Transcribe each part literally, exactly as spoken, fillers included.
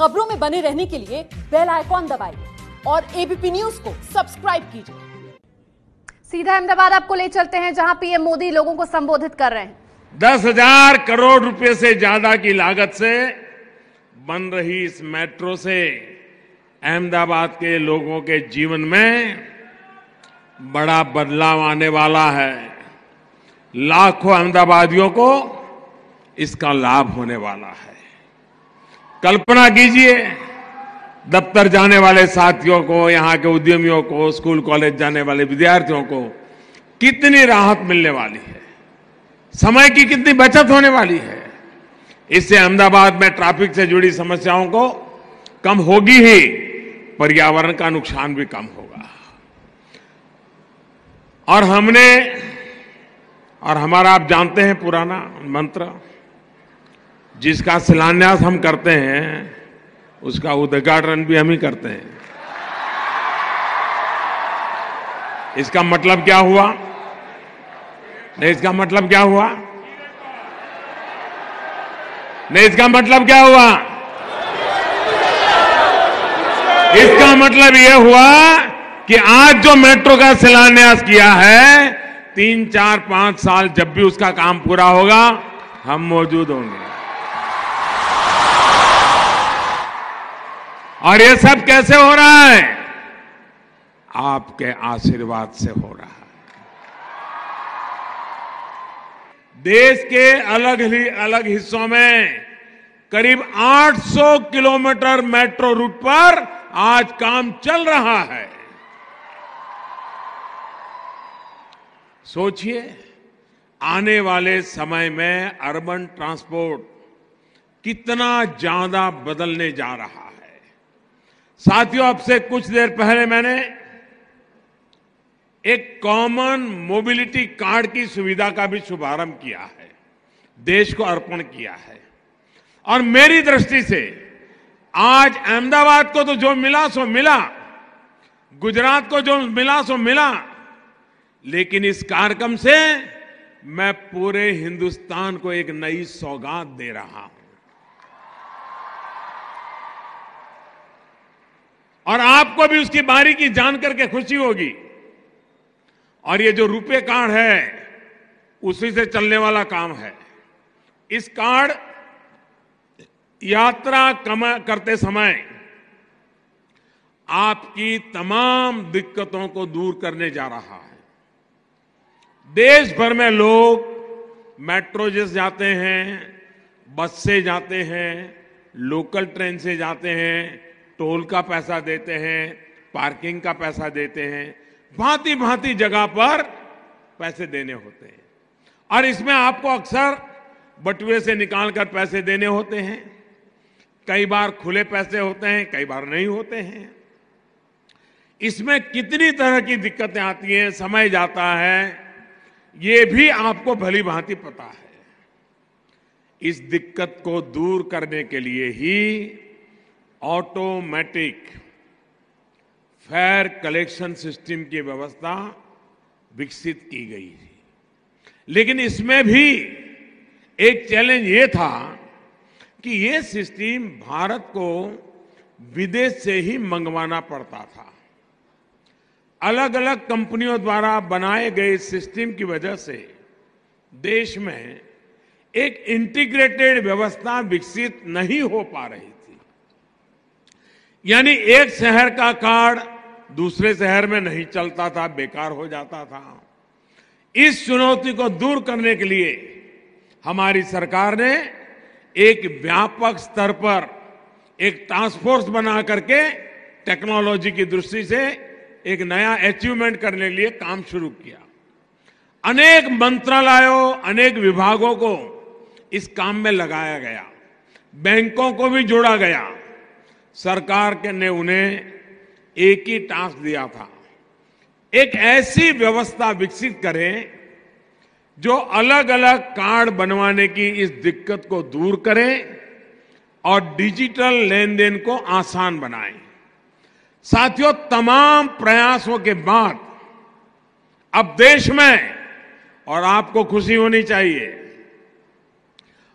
खबरों में बने रहने के लिए बेल आइकॉन दबाइए और एबीपी न्यूज को सब्सक्राइब कीजिए। सीधा अहमदाबाद आपको ले चलते हैं जहां पीएम मोदी लोगों को संबोधित कर रहे हैं। दस हजार करोड़ रुपए से ज्यादा की लागत से बन रही इस मेट्रो से अहमदाबाद के लोगों के जीवन में बड़ा बदलाव आने वाला है। लाखों अहमदाबादियों को इसका लाभ होने वाला है। कल्पना कीजिए, दफ्तर जाने वाले साथियों को, यहाँ के उद्यमियों को, स्कूल कॉलेज जाने वाले विद्यार्थियों को कितनी राहत मिलने वाली है, समय की कितनी बचत होने वाली है। इससे अहमदाबाद में ट्रैफिक से जुड़ी समस्याओं को कम होगी ही, पर्यावरण का नुकसान भी कम होगा। और हमने और हमारा आप जानते हैं पुराना मंत्र, जिसका शिलान्यास हम करते हैं उसका उद्घाटन भी हम ही करते हैं। इसका मतलब क्या हुआ? नहीं इसका मतलब क्या हुआ नहीं इसका मतलब क्या हुआ इसका मतलब ये हुआ कि आज जो मेट्रो का शिलान्यास किया है, तीन चार पांच साल जब भी उसका काम पूरा होगा हम मौजूद होंगे। और ये सब कैसे हो रहा है? आपके आशीर्वाद से हो रहा है। देश के अलग ही अलग हिस्सों में करीब आठ सौ किलोमीटर मेट्रो रूट पर आज काम चल रहा है। सोचिए, आने वाले समय में अर्बन ट्रांसपोर्ट कितना ज्यादा बदलने जा रहा है। साथियों, आपसे कुछ देर पहले मैंने एक कॉमन मोबिलिटी कार्ड की सुविधा का भी शुभारंभ किया है, देश को अर्पण किया है। और मेरी दृष्टि से आज अहमदाबाद को तो जो मिला सो मिला, गुजरात को जो मिला सो मिला, लेकिन इस कार्यक्रम से मैं पूरे हिंदुस्तान को एक नई सौगात दे रहा हूं। और आपको भी उसकी बारी की जान करके खुशी होगी। और ये जो रुपे कार्ड है उसी से चलने वाला काम है। इस कार्ड यात्रा करते समय आपकी तमाम दिक्कतों को दूर करने जा रहा है। देश भर में लोग मेट्रो से जाते हैं, बस से जाते हैं, लोकल ट्रेन से जाते हैं, टोल का पैसा देते हैं, पार्किंग का पैसा देते हैं, भांति भांति जगह पर पैसे देने होते हैं। और इसमें आपको अक्सर बटुए से निकालकर पैसे देने होते हैं। कई बार खुले पैसे होते हैं, कई बार नहीं होते हैं। इसमें कितनी तरह की दिक्कतें आती हैं, समय जाता है, ये भी आपको भली भांति पता है। इस दिक्कत को दूर करने के लिए ही ऑटोमेटिक फेयर कलेक्शन सिस्टम की व्यवस्था विकसित की गई थी। लेकिन इसमें भी एक चैलेंज ये था कि ये सिस्टम भारत को विदेश से ही मंगवाना पड़ता था। अलग अलग कंपनियों द्वारा बनाए गए सिस्टम की वजह से देश में एक इंटीग्रेटेड व्यवस्था विकसित नहीं हो पा रही थी। यानी एक शहर का कार्ड दूसरे शहर में नहीं चलता था, बेकार हो जाता था। इस चुनौती को दूर करने के लिए हमारी सरकार ने एक व्यापक स्तर पर एक टास्क फोर्स बना करके टेक्नोलॉजी की दृष्टि से एक नया अचीवमेंट करने के लिए काम शुरू किया। अनेक मंत्रालयों, अनेक विभागों को इस काम में लगाया गया, बैंकों को भी जोड़ा गया। सरकार के ने उन्हें एक ही टास्क दिया था, एक ऐसी व्यवस्था विकसित करें जो अलग अलग कार्ड बनवाने की इस दिक्कत को दूर करें और डिजिटल लेन देन को आसान बनाएं। साथियों, तमाम प्रयासों के बाद अब देश में, और आपको खुशी होनी चाहिए,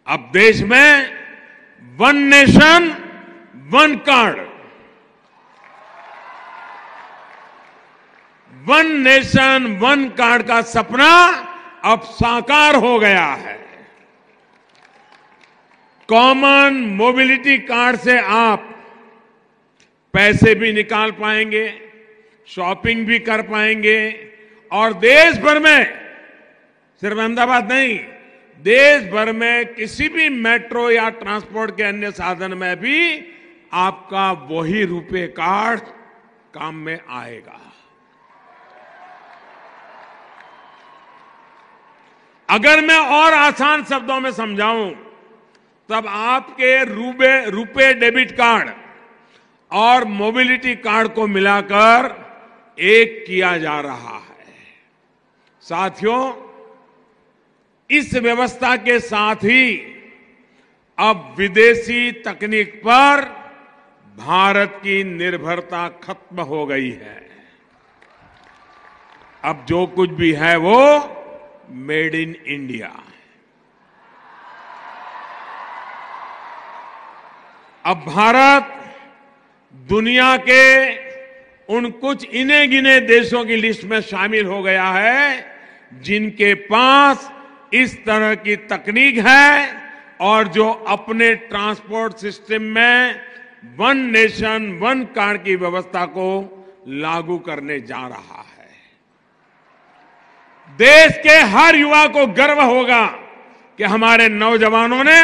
अब देश में one nation one card, one nation one card का सपना अब साकार हो गया है। कॉमन मोबिलिटी कार्ड से आप पैसे भी निकाल पाएंगे, शॉपिंग भी कर पाएंगे और देश भर में, सिर्फ अहमदाबाद नहीं, देश भर में किसी भी मेट्रो या ट्रांसपोर्ट के अन्य साधन में भी आपका वही रुपे कार्ड काम में आएगा। अगर मैं और आसान शब्दों में समझाऊं, तब आपके रुपे रुपे डेबिट कार्ड और मोबिलिटी कार्ड को मिलाकर एक किया जा रहा है। साथियों, इस व्यवस्था के साथ ही अब विदेशी तकनीक पर भारत की निर्भरता खत्म हो गई है। अब जो कुछ भी है वो मेड इन इंडिया है। अब भारत दुनिया के उन कुछ इने गिने देशों की लिस्ट में शामिल हो गया है जिनके पास इस तरह की तकनीक है और जो अपने ट्रांसपोर्ट सिस्टम में वन नेशन वन कार्ड की व्यवस्था को लागू करने जा रहा है। देश के हर युवा को गर्व होगा कि हमारे नौजवानों ने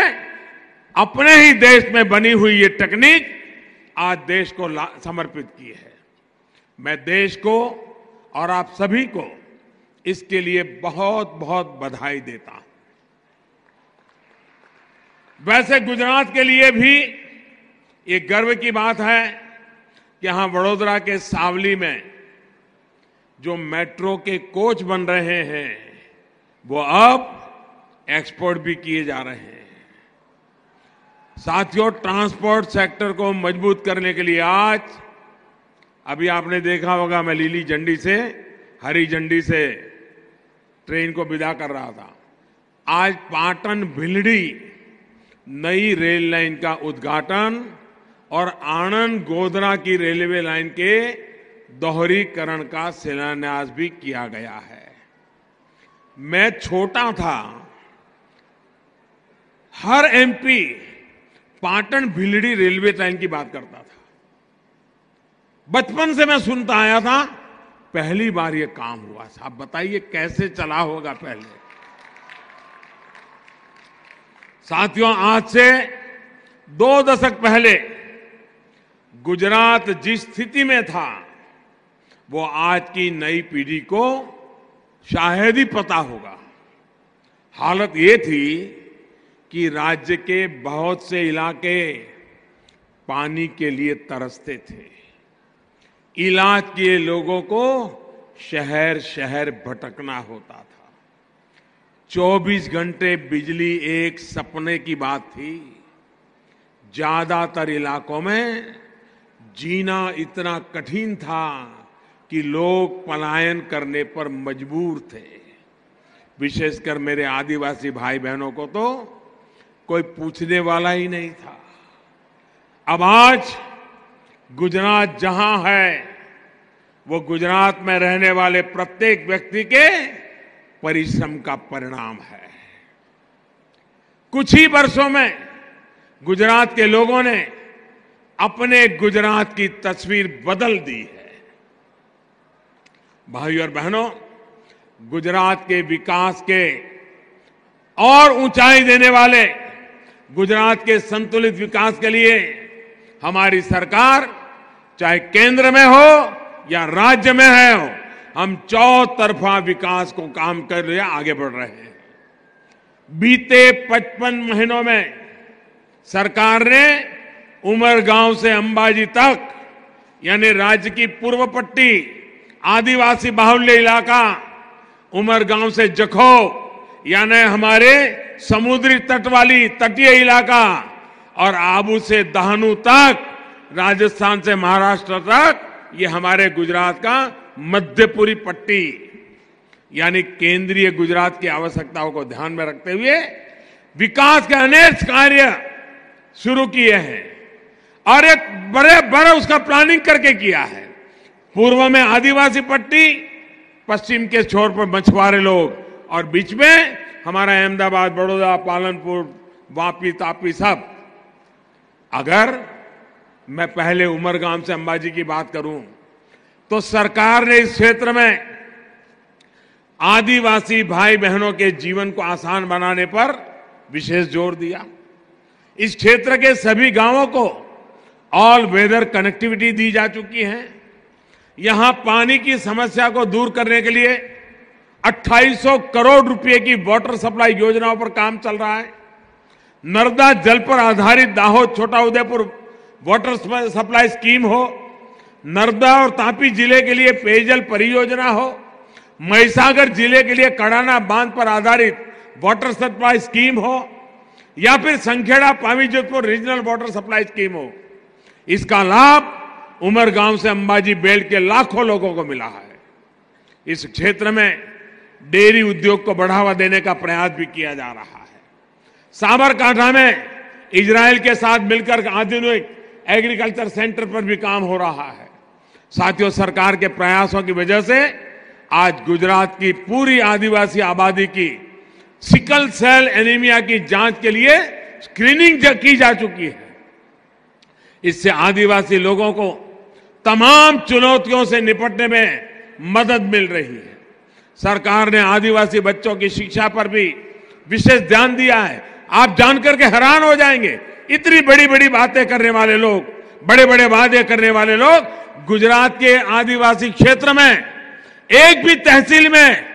अपने ही देश में बनी हुई ये तकनीक आज देश को समर्पित की है। मैं देश को और आप सभी को इसके लिए बहुत बहुत बधाई देता हूं। वैसे गुजरात के लिए भी ये गर्व की बात है कि यहां वडोदरा के सावली में जो मेट्रो के कोच बन रहे हैं वो अब एक्सपोर्ट भी किए जा रहे हैं। साथियों, ट्रांसपोर्ट सेक्टर को मजबूत करने के लिए आज, अभी आपने देखा होगा, मैं लीली झंडी से, हरी झंडी से ट्रेन को विदा कर रहा था। आज पाटन भिलड़ी नई रेल लाइन का उद्घाटन और आणंद गोधरा की रेलवे लाइन के दोहरीकरण का शिलान्यास भी किया गया है। मैं छोटा था, हर MP Patan Bhildi railway line की बात करता था। बचपन से मैं सुनता आया था, पहली बार ये काम हुआ था। आप बताइए कैसे चला होगा पहले। साथियों, आज से दो दशक पहले गुजरात जिस स्थिति में था वो आज की नई पीढ़ी को शायद ही पता होगा। हालत ये थी कि राज्य के बहुत से इलाके पानी के लिए तरसते थे। इलाज के लिए लोगों को शहर शहर भटकना होता था। चौबीस घंटे बिजली एक सपने की बात थी। ज्यादातर इलाकों में जीना इतना कठिन था कि लोग पलायन करने पर मजबूर थे। विशेषकर मेरे आदिवासी भाई बहनों को तो कोई पूछने वाला ही नहीं था। अब आज गुजरात जहां है, वो गुजरात में रहने वाले प्रत्येक व्यक्ति के परिश्रम का परिणाम है। कुछ ही वर्षों में गुजरात के लोगों ने अपने गुजरात की तस्वीर बदल दी है। भाइयों और बहनों, गुजरात के विकास के और ऊंचाई देने वाले, गुजरात के संतुलित विकास के लिए हमारी सरकार चाहे केंद्र में हो या राज्य में है हो, हम चौतरफा विकास को काम कर रहे, आगे बढ़ रहे हैं। बीते पचपन महीनों में सरकार ने उमरगांव से अंबाजी तक, यानी राज्य की पूर्व पट्टी, आदिवासी बाहुल्य इलाका, उमरगांव से जखौ यानी हमारे समुद्री तट वाली तटीय इलाका, और आबू से दहानू तक, राजस्थान से महाराष्ट्र तक, ये हमारे गुजरात का मध्यपुरी पट्टी, यानी केंद्रीय गुजरात की आवश्यकताओं को ध्यान में रखते हुए विकास के अनेक कार्य शुरू किए हैं। और एक बड़े बड़े उसका प्लानिंग करके किया है। पूर्व में आदिवासी पट्टी, पश्चिम के छोर पर मछुआरे लोग, और बीच में हमारा अहमदाबाद, बड़ौदा, पालनपुर, वापी, तापी सब। अगर मैं पहले उमरगाम से अंबाजी की बात करूं तो सरकार ने इस क्षेत्र में आदिवासी भाई बहनों के जीवन को आसान बनाने पर विशेष जोर दिया। इस क्षेत्र के सभी गांवों को ऑल वेदर कनेक्टिविटी दी जा चुकी है। यहां पानी की समस्या को दूर करने के लिए अट्ठाईस सौ करोड़ रुपए की वाटर सप्लाई योजनाओं पर काम चल रहा है। नर्मदा जल पर आधारित दाहोद, छोटा उदयपुर वाटर सप्लाई स्कीम हो, नर्मदा और तापी जिले के लिए पेयजल परियोजना हो, महिसागर जिले के लिए कड़ाना बांध पर आधारित वाटर सप्लाई स्कीम हो, या फिर Sankheda Pavi Jodhpur regional water supply scheme हो। इसका लाभ उमरगांव से अंबाजी बेल्ट के लाखों लोगों को मिला है। इस क्षेत्र में डेयरी उद्योग को बढ़ावा देने का प्रयास भी किया जा रहा है। साबरकांठा में इजराइल के साथ मिलकर आधुनिक एग्रीकल्चर सेंटर पर भी काम हो रहा है। साथियों, सरकार के प्रयासों की वजह से आज गुजरात की पूरी आदिवासी आबादी की सिकल सेल एनीमिया की जांच के लिए स्क्रीनिंग की जा चुकी है। इससे आदिवासी लोगों को तमाम चुनौतियों से निपटने में मदद मिल रही है। सरकार ने आदिवासी बच्चों की शिक्षा पर भी विशेष ध्यान दिया है। आप जानकर के हैरान हो जाएंगे, इतनी बड़ी बड़ी बातें करने वाले लोग, बड़े बड़े वादे करने वाले लोग गुजरात के आदिवासी क्षेत्र में एक भी तहसील में,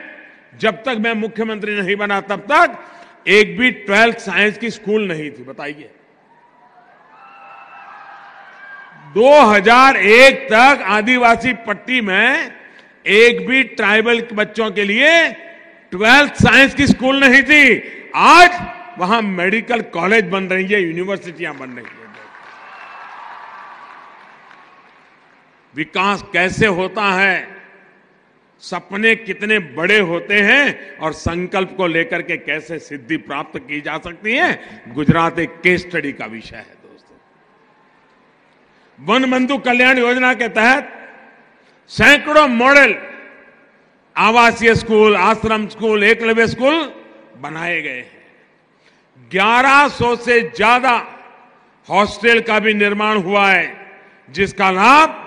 जब तक मैं मुख्यमंत्री नहीं बना तब तक एक भी ट्वेल्थ साइंस की स्कूल नहीं थी। बताइए, दो हज़ार एक तक आदिवासी पट्टी में एक भी ट्राइबल बच्चों के लिए ट्वेल्थ साइंस की स्कूल नहीं थी। आज वहां मेडिकल कॉलेज बन रही है, यूनिवर्सिटियां बन रही है। विकास कैसे होता है, सपने कितने बड़े होते हैं और संकल्प को लेकर के कैसे सिद्धि प्राप्त की जा सकती है, गुजरात एक केस स्टडी का विषय है। दोस्तों, वन बंधु कल्याण योजना के तहत सैकड़ों मॉडल आवासीय स्कूल, आश्रम स्कूल, एकलव्य स्कूल बनाए गए हैं। ग्यारह सौ से ज्यादा हॉस्टल का भी निर्माण हुआ है, जिसका लाभ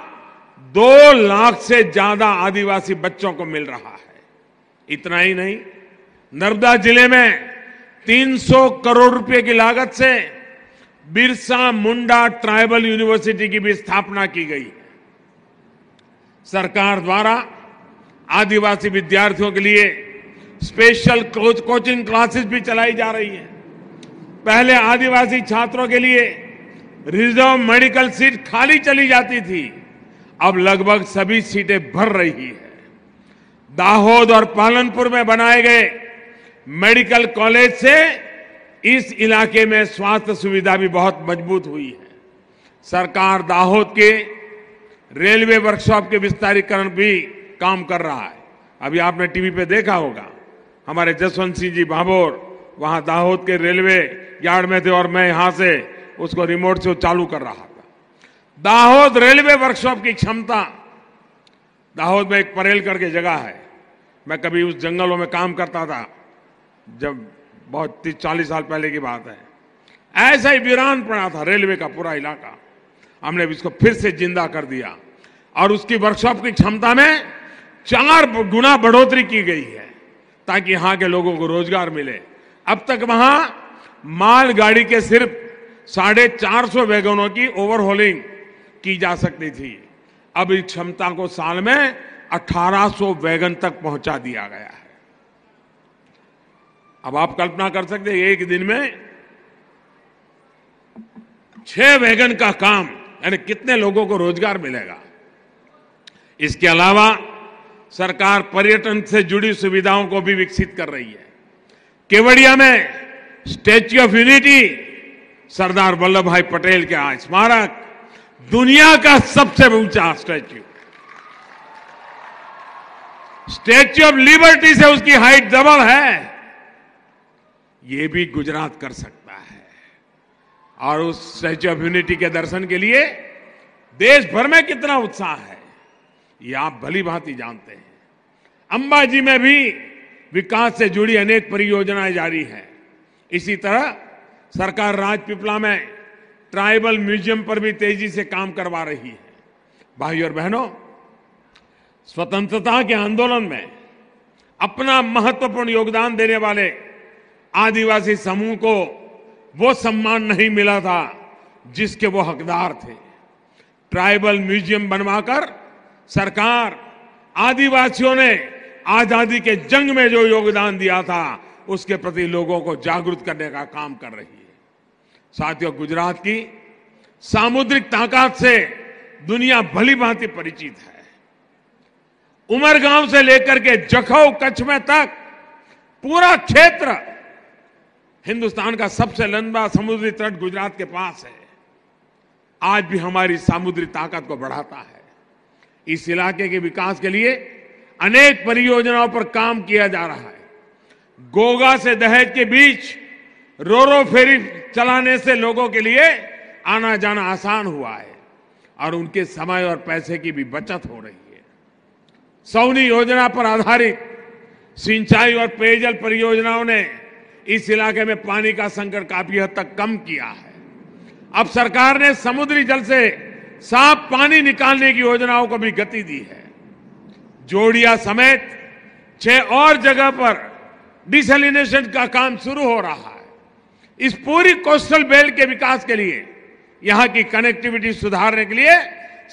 दो लाख से ज्यादा आदिवासी बच्चों को मिल रहा है। इतना ही नहीं, नर्मदा जिले में तीन सौ करोड़ रुपए की लागत से बिरसा मुंडा ट्राइबल यूनिवर्सिटी की भी स्थापना की गई है। सरकार द्वारा आदिवासी विद्यार्थियों के लिए स्पेशल कोचिंग क्लासेस भी चलाई जा रही है। पहले आदिवासी छात्रों के लिए रिजर्व मेडिकल सीट खाली चली जाती थी, अब लगभग सभी सीटें भर रही है। दाहोद और पालनपुर में बनाए गए मेडिकल कॉलेज से इस इलाके में स्वास्थ्य सुविधा भी बहुत मजबूत हुई है। सरकार दाहोद के रेलवे वर्कशॉप के विस्तारीकरण भी काम कर रहा है। अभी आपने टीवी पे देखा होगा, हमारे जसवंत सिंह जी बाभोर वहां दाहोद के रेलवे यार्ड में थे और मैं यहां से उसको रिमोट से चालू कर रहा। दाहोद रेलवे वर्कशॉप की क्षमता, दाहोद में एक परेल करके जगह है, मैं कभी उस जंगलों में काम करता था, जब बहुत तीस चालीस साल पहले की बात है। ऐसा ही वीरान पड़ा था रेलवे का पूरा इलाका, हमने इसको फिर से जिंदा कर दिया और उसकी वर्कशॉप की क्षमता में चार गुना बढ़ोतरी की गई है, ताकि यहाँ के लोगों को रोजगार मिले। अब तक वहाँ मालगाड़ी के सिर्फ साढ़े चार सौ वैगनों की ओवरहॉलिंग की जा सकती थी, अब इस क्षमता को साल में अठारह सौ वैगन तक पहुंचा दिया गया है। अब आप कल्पना कर सकते हैं, एक दिन में छह वैगन का काम, यानी कितने लोगों को रोजगार मिलेगा। इसके अलावा सरकार पर्यटन से जुड़ी सुविधाओं को भी विकसित कर रही है। केवड़िया में statue of unity, Sardar Vallabh भाई पटेल के आज स्मारक, दुनिया का सबसे ऊंचा स्टैच्यू, स्टैच्यू ऑफ लिबर्टी से उसकी हाइट डबल है। ये भी गुजरात कर सकता है। और उस स्टैच्यू ऑफ यूनिटी के दर्शन के लिए देश भर में कितना उत्साह है ये आप भली भांति जानते हैं। अंबाजी में भी विकास से जुड़ी अनेक परियोजनाएं जारी हैं। इसी तरह सरकार राजपीपला में ट्राइबल म्यूजियम पर भी तेजी से काम करवा रही है। भाइयों और बहनों, स्वतंत्रता के आंदोलन में अपना महत्वपूर्ण योगदान देने वाले आदिवासी समूह को वो सम्मान नहीं मिला था जिसके वो हकदार थे। ट्राइबल म्यूजियम बनवाकर सरकार आदिवासियों ने आजादी के जंग में जो योगदान दिया था उसके प्रति लोगों को जागरूक करने का काम कर रही है। साथियों, गुजरात की सामुद्रिक ताकत से दुनिया भली भांति परिचित है। उमरगांव से लेकर के जखौ कच्छ में तक पूरा क्षेत्र हिंदुस्तान का सबसे लंबा समुद्री तट गुजरात के पास है। आज भी हमारी समुद्री ताकत को बढ़ाता है। इस इलाके के विकास के लिए अनेक परियोजनाओं पर काम किया जा रहा है। गोगा से दहेज के बीच रोरो फेरी चलाने से लोगों के लिए आना जाना आसान हुआ है और उनके समय और पैसे की भी बचत हो रही है। सौनी योजना पर आधारित सिंचाई और पेयजल परियोजनाओं ने इस इलाके में पानी का संकट काफी हद तक कम किया है। अब सरकार ने समुद्री जल से साफ पानी निकालने की योजनाओं को भी गति दी है। जोड़िया समेत छह और जगह पर डिसेलिनेशन का काम शुरू हो रहा है। इस पूरी कोस्टल बेल्ट के विकास के लिए, यहां की कनेक्टिविटी सुधारने के लिए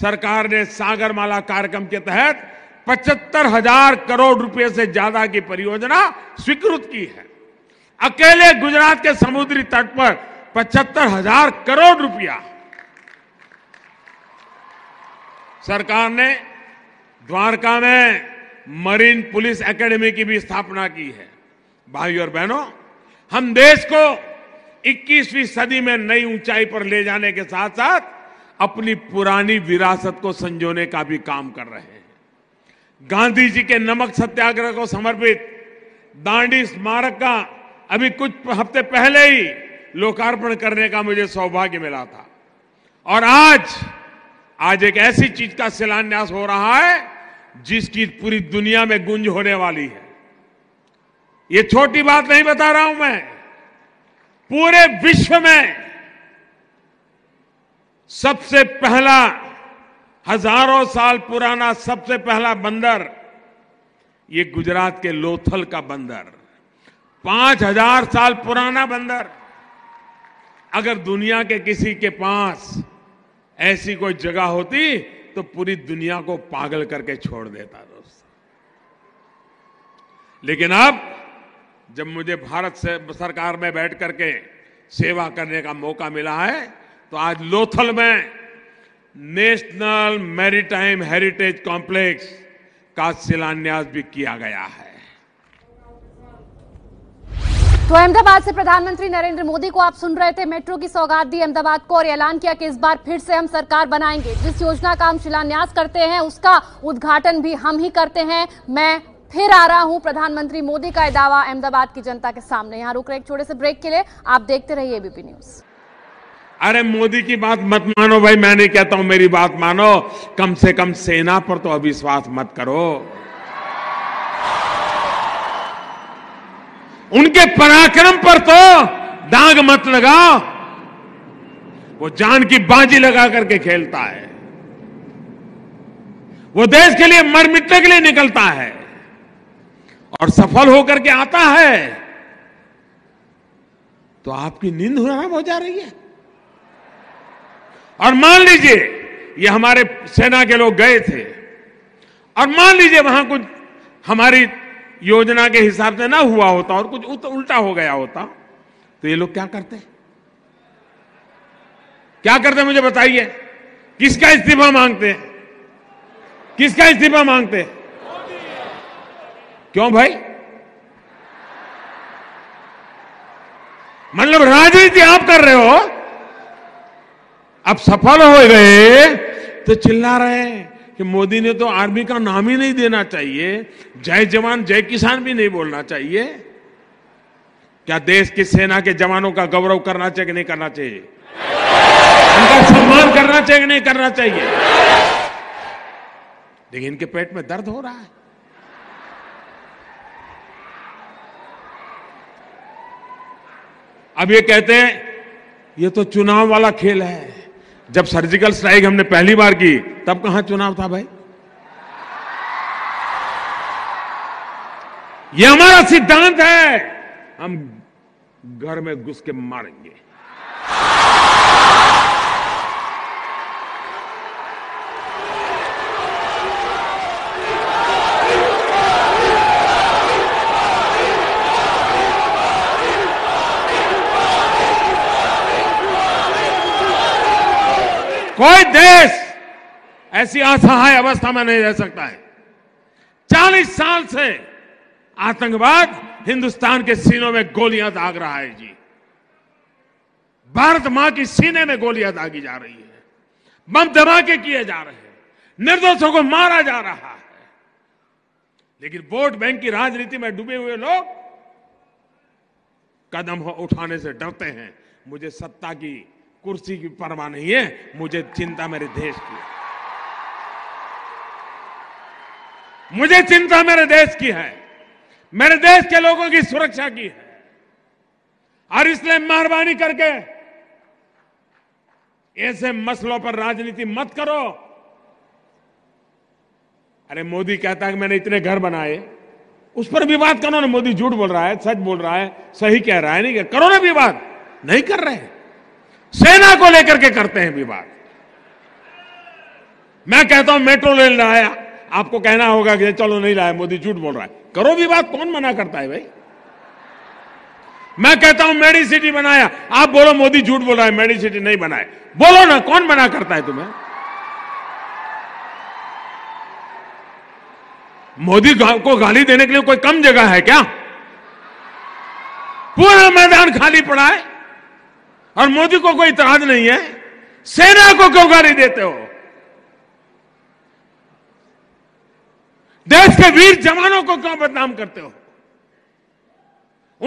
सरकार ने सागरमाला कार्यक्रम के तहत पचहत्तर हजार करोड़ रुपए से ज्यादा की परियोजना स्वीकृत की है। अकेले गुजरात के समुद्री तट पर पचहत्तर हजार करोड़ रुपया। सरकार ने द्वारका में मरीन पुलिस एकेडमी की भी स्थापना की है। भाइयों और बहनों, हम देश को इक्कीसवीं सदी में नई ऊंचाई पर ले जाने के साथ साथ अपनी पुरानी विरासत को संजोने का भी काम कर रहे हैं। गांधी जी के नमक सत्याग्रह को समर्पित दांडी स्मारक का अभी कुछ हफ्ते पहले ही लोकार्पण करने का मुझे सौभाग्य मिला था और आज आज एक ऐसी चीज का शिलान्यास हो रहा है जिसकी पूरी दुनिया में गूंज होने वाली है। ये छोटी बात नहीं बता रहा हूं मैं, पूरे विश्व में सबसे पहला हजारों साल पुराना सबसे पहला बंदर ये गुजरात के लोथल का बंदर, पांच हजार साल पुराना बंदर। अगर दुनिया के किसी के पास ऐसी कोई जगह होती तो पूरी दुनिया को पागल करके छोड़ देता दोस्तों। लेकिन अब जब मुझे भारत से सरकार में बैठ करके सेवा करने का मौका मिला है तो आज लोथल में नेशनल मैरिटाइम हेरिटेज कॉम्प्लेक्स का शिलान्यास भी किया गया है। तो अहमदाबाद से प्रधानमंत्री नरेंद्र मोदी को आप सुन रहे थे। मेट्रो की सौगात दी अहमदाबाद को और ऐलान किया कि इस बार फिर से हम सरकार बनाएंगे। जिस योजना का हम शिलान्यास करते हैं उसका उद्घाटन भी हम ही करते हैं। मैं फिर आ रहा हूं, प्रधानमंत्री मोदी का दावा अहमदाबाद की जनता के सामने। यहाँ रुक रहे एक छोटे से ब्रेक के लिए, आप देखते रहिए एबीपी न्यूज। अरे मोदी की बात मत मानो भाई, मैं नहीं कहता हूं, मेरी बात मानो। कम से कम सेना पर तो अविश्वास मत करो। उनके पराक्रम पर तो दाग मत लगाओ। वो जान की बाजी लगा करके खेलता है, वो देश के लिए मर मिटने के लिए निकलता है और सफल होकर के आता है तो आपकी नींद हराम हो जा रही है। और मान लीजिए ये हमारे सेना के लोग गए थे और मान लीजिए वहां कुछ हमारी योजना के हिसाब से ना हुआ होता और कुछ उल्टा हो गया होता तो ये लोग क्या करते क्या करते मुझे बताइए। किसका इस्तीफा मांगते किसका इस्तीफा मांगते क्यों भाई? मतलब राजनीति आप कर रहे हो। अब सफल हो गए तो चिल्ला रहे हैं कि मोदी ने तो आर्मी का नाम ही नहीं देना चाहिए, जय जवान जय किसान भी नहीं बोलना चाहिए। क्या देश की सेना के जवानों का गौरव करना चाहिए कि नहीं करना चाहिए? उनका सम्मान करना चाहिए नहीं करना चाहिए? लेकिन इनके पेट में दर्द हो रहा है। अब ये कहते हैं ये तो चुनाव वाला खेल है। जब सर्जिकल स्ट्राइक हमने पहली बार की तब कहां चुनाव था भाई? ये हमारा सिद्धांत है, हम घर में घुस के मारेंगे। कोई देश ऐसी असहाय अवस्था में नहीं रह सकता है। चालीस साल से आतंकवाद हिंदुस्तान के सीनों में गोलियां दाग रहा है जी। भारत मां के सीने में गोलियां दागी जा रही है, बम धमाके किए जा रहे हैं, निर्दोषों को मारा जा रहा है। लेकिन वोट बैंक की राजनीति में डूबे हुए लोग कदम उठाने से डरते हैं। मुझे सत्ता की कुर्सी की परवाह नहीं है, मुझे चिंता मेरे देश की मुझे चिंता मेरे देश की है, मेरे देश के लोगों की सुरक्षा की है। और इसलिए मेहरबानी करके ऐसे मसलों पर राजनीति मत करो। अरे मोदी कहता है कि मैंने इतने घर बनाए, उस पर विवाद करो ना। मोदी झूठ बोल रहा है, सच बोल रहा है, सही कह रहा है, नहीं कह करो ना विवाद। नहीं कर रहे हैं, सेना को लेकर के करते हैं विवाद। मैं कहता हूं मेट्रो रेल लाया, आपको कहना होगा कि चलो नहीं लाया, मोदी झूठ बोल रहा है। करो विवाद, कौन मना करता है भाई? मैं कहता हूं मेडिसिटी बनाया, आप बोलो मोदी झूठ बोल रहा है, मेडिसिटी नहीं बनाए। बोलो ना, कौन मना करता है तुम्हें? मोदी को गाली देने के लिए कोई कम जगह है क्या? पूरा मैदान खाली पड़ा है और मोदी को कोई इतराज नहीं है। सेना को क्यों गाली देते हो? देश के वीर जवानों को क्यों बदनाम करते हो?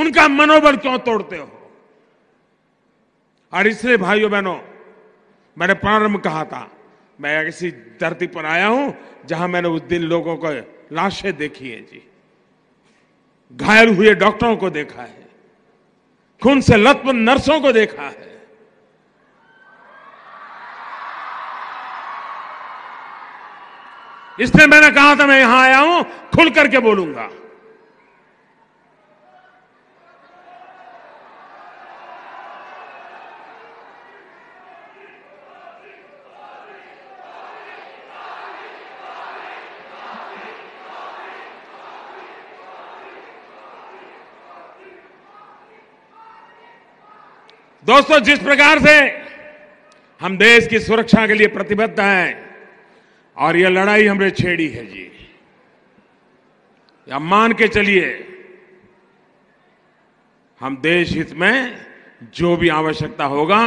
उनका मनोबल क्यों तोड़ते हो? और इसलिए भाइयों बहनों, मैंने प्रारंभ में कहा था, मैं ऐसी धरती पर आया हूं जहां मैंने उस दिन लोगों को लाशें देखी है जी, घायल हुए डॉक्टरों को देखा है, खून से लथपथ नर्सों को देखा है। इसलिए मैंने कहा था मैं यहां आया हूं, खुल करके बोलूंगा। दोस्तों, जिस प्रकार से हम देश की सुरक्षा के लिए प्रतिबद्ध हैं और यह लड़ाई हमने छेड़ी है जी, या मान के चलिए हम देश हित में जो भी आवश्यकता होगा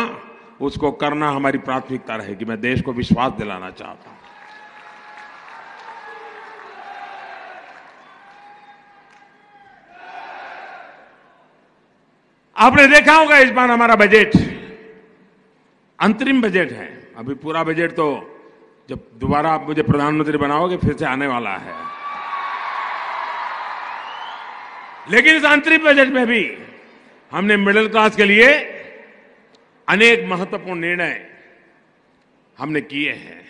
उसको करना हमारी प्राथमिकता रहेगी। मैं देश को विश्वास दिलाना चाहता हूं। आपने देखा होगा इस बार हमारा बजट अंतरिम बजट है। अभी पूरा बजट तो जब दोबारा आप मुझे प्रधानमंत्री बनाओगे फिर से आने वाला है। लेकिन इस अंतरिम बजट में भी हमने मिडिल क्लास के लिए अनेक महत्वपूर्ण निर्णय हमने किए हैं।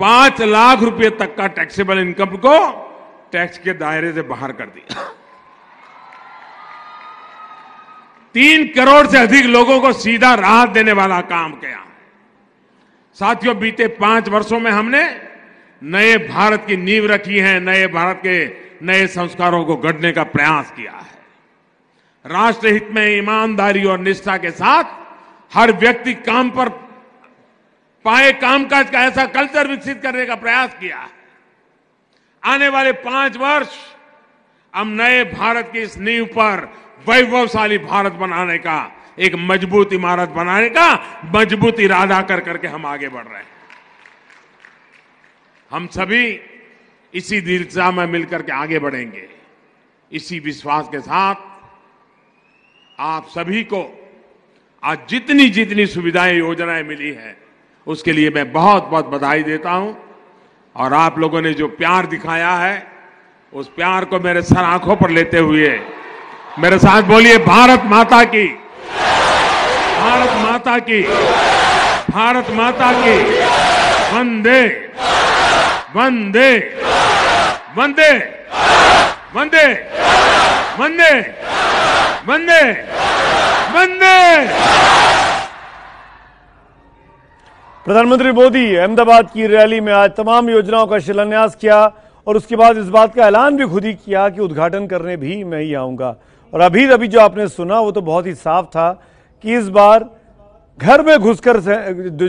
पांच लाख रुपए तक का टैक्सेबल इनकम को टैक्स के दायरे से बाहर कर दिया। तीन करोड़ से अधिक लोगों को सीधा राहत देने वाला काम किया। साथियों, बीते पांच वर्षों में हमने नए भारत की नींव रखी है, नए भारत के नए संस्कारों को गढ़ने का प्रयास किया है। राष्ट्र हित में ईमानदारी और निष्ठा के साथ हर व्यक्ति काम पर पाए कामकाज का ऐसा कल्चर विकसित करने का प्रयास किया है। आने वाले पांच वर्ष हम नए भारत की इस नींव पर वैभवशाली भारत बनाने का, एक मजबूत इमारत बनाने का मजबूत इरादा कर करके हम आगे बढ़ रहे हैं। हम सभी इसी दिशा में मिलकर के आगे बढ़ेंगे। इसी विश्वास के साथ आप सभी को आज जितनी जितनी सुविधाएं योजनाएं मिली हैं उसके लिए मैं बहुत बहुत बधाई देता हूं। और आप लोगों ने जो प्यार दिखाया है उस प्यार को मेरे सर आंखों पर लेते हुए मेरे साथ बोलिए, भारत माता की, भारत माता की, भारत माता की, वंदे वंदे वंदे वंदे वंदे वंदे वंदे। प्रधानमंत्री मोदी अहमदाबाद की रैली में आज तमाम योजनाओं का शिलान्यास किया और उसके बाद इस बात का ऐलान भी खुद ही किया कि उद्घाटन करने भी मैं ही आऊंगा। और अभी अभी जो आपने सुना वो तो बहुत ही साफ था कि इस बार घर में घुसकर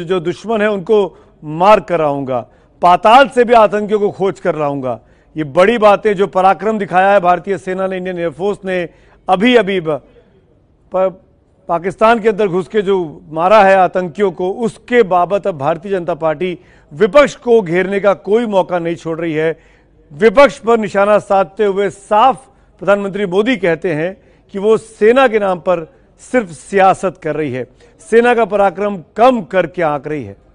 जो दुश्मन है उनको मार कर आऊंगा, पाताल से भी आतंकियों को खोज कर लाऊंगा। ये बड़ी बातें, जो पराक्रम दिखाया है भारतीय सेना ने, इंडियन एयरफोर्स ने अभी अभी पाकिस्तान के अंदर घुस के जो मारा है आतंकियों को, उसके बाबत अब भारतीय जनता पार्टी विपक्ष को घेरने का कोई मौका नहीं छोड़ रही है। विपक्ष पर निशाना साधते हुए साफ प्रधानमंत्री मोदी कहते हैं कि वो सेना के नाम पर सिर्फ सियासत कर रही है, सेना का पराक्रम कम करके आंक रही है।